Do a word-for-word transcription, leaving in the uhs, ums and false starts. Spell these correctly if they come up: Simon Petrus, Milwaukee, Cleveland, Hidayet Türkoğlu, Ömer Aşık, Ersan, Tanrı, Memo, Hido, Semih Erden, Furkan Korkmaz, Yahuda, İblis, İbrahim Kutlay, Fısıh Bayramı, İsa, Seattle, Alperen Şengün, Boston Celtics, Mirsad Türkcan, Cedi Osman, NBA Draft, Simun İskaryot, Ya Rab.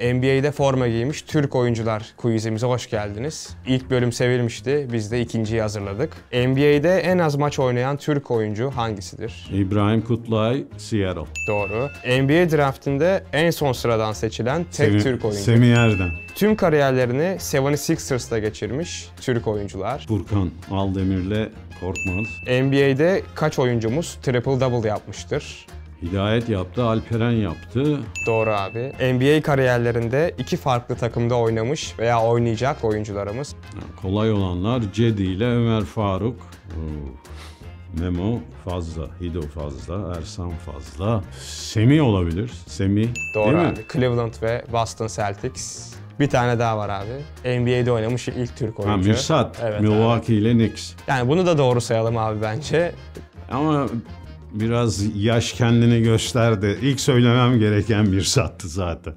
N B A'de forma giymiş Türk oyuncular quizimize hoş geldiniz. İlk bölüm sevilmişti, biz de ikinciyi hazırladık. N B A'de en az maç oynayan Türk oyuncu hangisidir? İbrahim Kutlay, Seattle. Doğru. N B A Draft'inde en son sıradan seçilen tek Semih, Türk oyuncu. Semih Erden. Tüm kariyerlerini yetmiş altmış'ta geçirmiş Türk oyuncular. Furkan Aldemir'le Korkmaz. N B A'de kaç oyuncumuz triple double yapmıştır? Hidayet yaptı, Alperen yaptı. Doğru abi. N B A kariyerlerinde iki farklı takımda oynamış veya oynayacak oyuncularımız. Kolay olanlar Cedi ile Ömer Faruk. Memo fazla, Hido fazla, Ersan fazla. Semih olabilir, Semih. Doğru abi. Mi? Cleveland ve Boston Celtics. Bir tane daha var abi. N B A'de oynamış ilk Türk oyuncu. Ha, Mirsad, evet, Milwaukee abi. Ile Knicks. Yani bunu da doğru sayalım abi bence. Ama... Biraz yaş kendini gösterdi. İlk söylemem gereken bir sattı zaten.